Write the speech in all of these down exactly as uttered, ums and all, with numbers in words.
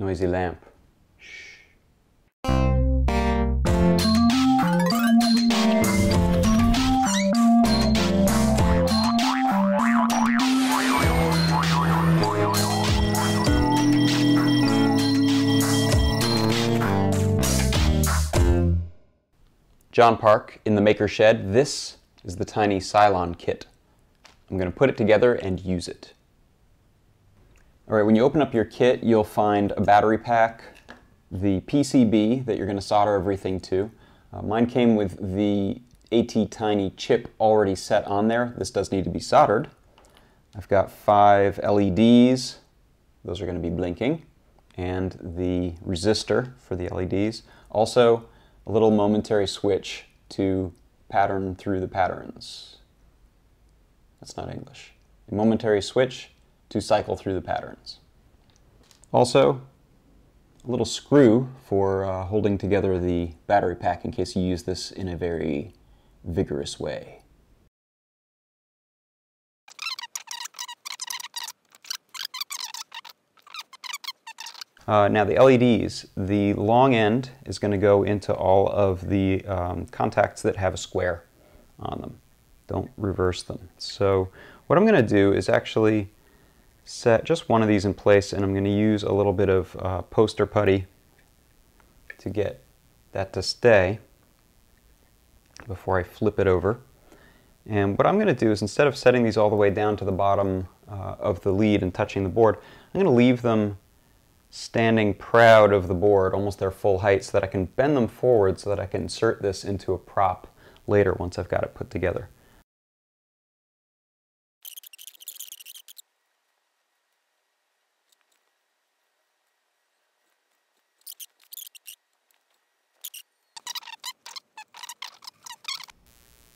Noisy lamp. Shh. John Park in the Maker Shed. This is the TinyCylon kit. I'm going to put it together and use it. Alright, when you open up your kit, you'll find a battery pack, the P C B that you're going to solder everything to. Uh, mine came with the ATtiny chip already set on there. This does need to be soldered. I've got five L E Ds. Those are going to be blinking. And the resistor for the L E Ds. Also, a little momentary switch to pattern through the patterns. That's not English. A momentary switch to cycle through the patterns. Also, a little screw for uh, holding together the battery pack in case you use this in a very vigorous way. Uh, now the L E Ds, the long end is going to go into all of the um, contacts that have a square on them. Don't reverse them. So what I'm going to do is actually set just one of these in place, and I'm going to use a little bit of uh, poster putty to get that to stay before I flip it over. And what I'm going to do is, instead of setting these all the way down to the bottom uh, of the lead and touching the board, I'm going to leave them standing proud of the board, almost their full height, so that I can bend them forward so that I can insert this into a prop later once I've got it put together.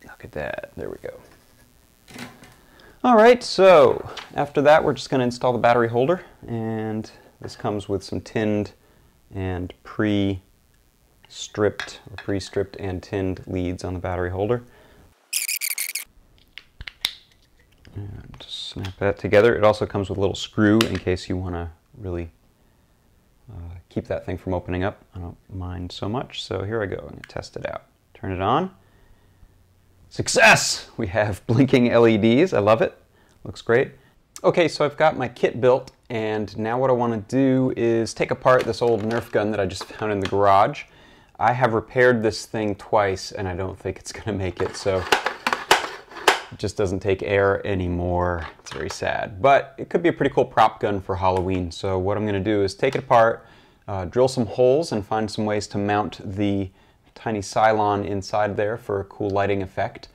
Look at that, there we go. All right, so after that we're just going to install the battery holder, and this comes with some tinned and pre-stripped, or pre-stripped and tinned leads on the battery holder. And just snap that together. It also comes with a little screw in case you want to really uh, keep that thing from opening up. I don't mind so much, so here I go. I'm going to test it out. Turn it on. Success! We have blinking L E Ds. I love it. Looks great. Okay, so I've got my kit built, and now what I want to do is take apart this old Nerf gun that I just found in the garage. I have repaired this thing twice, and I don't think it's going to make it, so it just doesn't take air anymore. It's very sad, but it could be a pretty cool prop gun for Halloween. So what I'm going to do is take it apart, uh, drill some holes, and find some ways to mount the TinyCylon inside there for a cool lighting effect.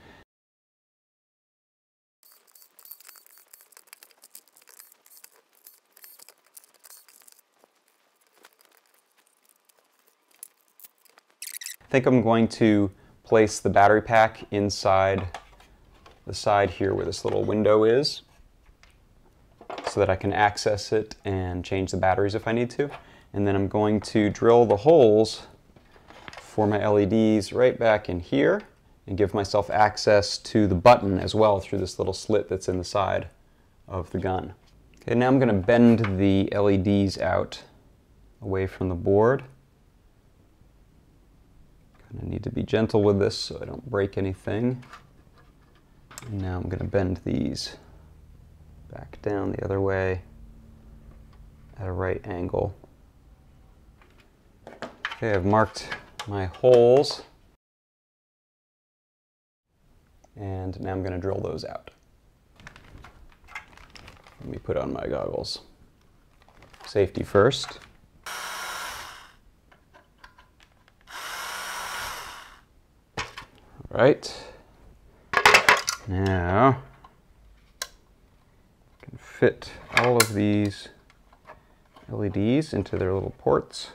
I think I'm going to place the battery pack inside the side here where this little window is, so that I can access it and change the batteries if I need to. And then I'm going to drill the holes for my L E Ds right back in here and give myself access to the button as well through this little slit that's in the side of the gun. Okay, now I'm going to bend the L E Ds out away from the board. I need to be gentle with this so I don't break anything. And now I'm going to bend these back down the other way at a right angle. Okay, I've marked my holes, and now I'm going to drill those out. Let me put on my goggles. Safety first. Right, now I can fit all of these L E Ds into their little ports,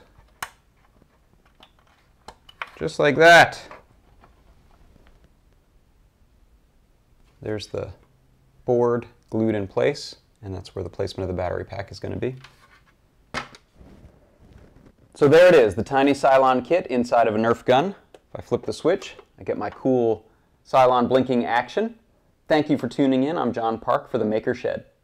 just like that. There's the board glued in place, and that's where the placement of the battery pack is going to be. So there it is, the TinyCylon kit inside of a Nerf gun. If I flip the switch, I get my cool Cylon blinking action. Thank you for tuning in. I'm John Park for the Maker Shed.